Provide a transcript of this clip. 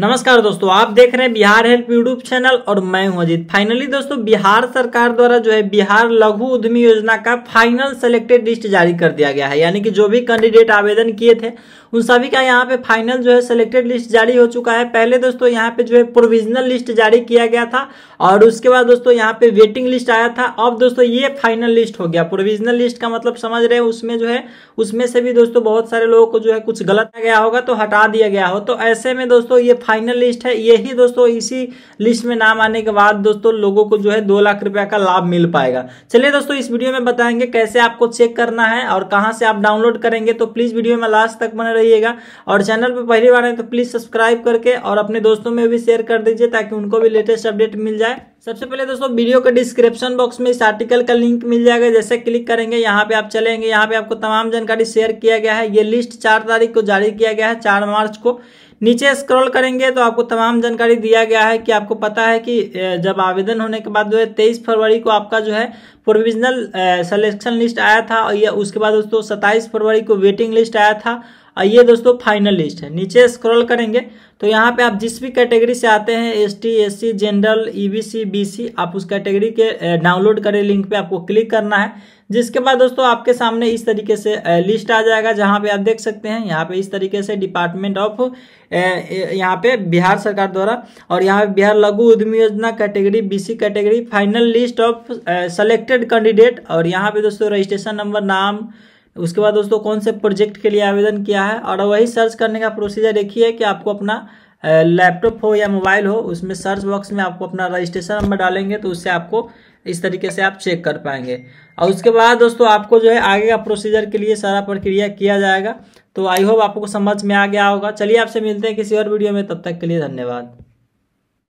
नमस्कार दोस्तों, आप देख रहे हैं बिहार हेल्प यूट्यूब चैनल और मैं हूं अजीत फाइनली। दोस्तों, बिहार सरकार द्वारा जो है बिहार लघु उद्यमी योजना का फाइनल सेलेक्टेड लिस्ट जारी कर दिया गया है, यानी कि जो भी कैंडिडेट आवेदन किए थे उन सभी का यहाँ पे फाइनल जो है सेलेक्टेड लिस्ट जारी हो चुका है। पहले दोस्तों यहाँ पे जो है प्रोविजनल लिस्ट जारी किया गया था और उसके बाद दोस्तों यहाँ पे वेटिंग लिस्ट आया था। अब दोस्तों ये फाइनल लिस्ट हो गया। प्रोविजनल लिस्ट का मतलब समझ रहे हैं, उसमें जो है उसमें से भी दोस्तों बहुत सारे लोगों को जो है कुछ गलत आ गया होगा तो हटा दिया गया हो, तो ऐसे में दोस्तों ये फाइनल लिस्ट है। यही दोस्तों इसी लिस्ट में नाम आने के बाद दोस्तों लोगों को जो है 2 लाख रुपया का लाभ मिल पाएगा। चलिए दोस्तों, इस वीडियो में बताएंगे कैसे आपको चेक करना है और कहां से आप डाउनलोड करेंगे, तो प्लीज वीडियो में लास्ट तक बने रहिएगा। और चैनल पर पहली बार है तो प्लीज सब्सक्राइब करके और अपने दोस्तों में भी शेयर कर दीजिए ताकि उनको भी लेटेस्ट अपडेट मिल जाए। सबसे पहले दोस्तों वीडियो के डिस्क्रिप्शन बॉक्स में इस आर्टिकल का लिंक मिल जाएगा, जैसे क्लिक करेंगे यहाँ पे आप चलेंगे, यहाँ पे आपको तमाम जानकारी शेयर किया गया है। ये लिस्ट 4 तारीख को जारी किया गया है, 4 मार्च को। नीचे स्क्रॉल करेंगे तो आपको तमाम जानकारी दिया गया है कि आपको पता है कि जब आवेदन होने के बाद जो है 23 फरवरी को आपका जो है प्रोविजनल सिलेक्शन लिस्ट आया था और ये उसके बाद दोस्तों 27 फरवरी को वेटिंग लिस्ट आया था और ये दोस्तों फाइनल लिस्ट है। नीचे स्क्रॉल करेंगे तो यहाँ पे आप जिस भी कैटेगरी से आते हैं, ST, SC, general, EBC, BC, आप उस कैटेगरी के डाउनलोड करें लिंक पे आपको क्लिक करना है। जिसके बाद दोस्तों आपके सामने इस तरीके से लिस्ट आ जाएगा, जहाँ पे आप देख सकते हैं यहाँ पे इस तरीके से डिपार्टमेंट ऑफ यहाँ पे बिहार सरकार द्वारा और यहाँ पे बिहार लघु उद्यमी योजना category BC category final list of selected candidate. और यहाँ पे दोस्तों रजिस्ट्रेशन नंबर, नाम, उसके बाद दोस्तों कौन से प्रोजेक्ट के लिए आवेदन किया है। और वही सर्च करने का प्रोसीजर देखिए कि आपको अपना लैपटॉप हो या मोबाइल हो, उसमें सर्च बॉक्स में आपको अपना रजिस्ट्रेशन नंबर डालेंगे तो उससे आपको इस तरीके से आप चेक कर पाएंगे। और उसके बाद दोस्तों आपको जो है आगे का प्रोसीजर के लिए सारा प्रक्रिया किया जाएगा। तो आई होप आपको समझ में आ गया होगा। चलिए आपसे मिलते हैं किसी और वीडियो में, तब तक के लिए धन्यवाद।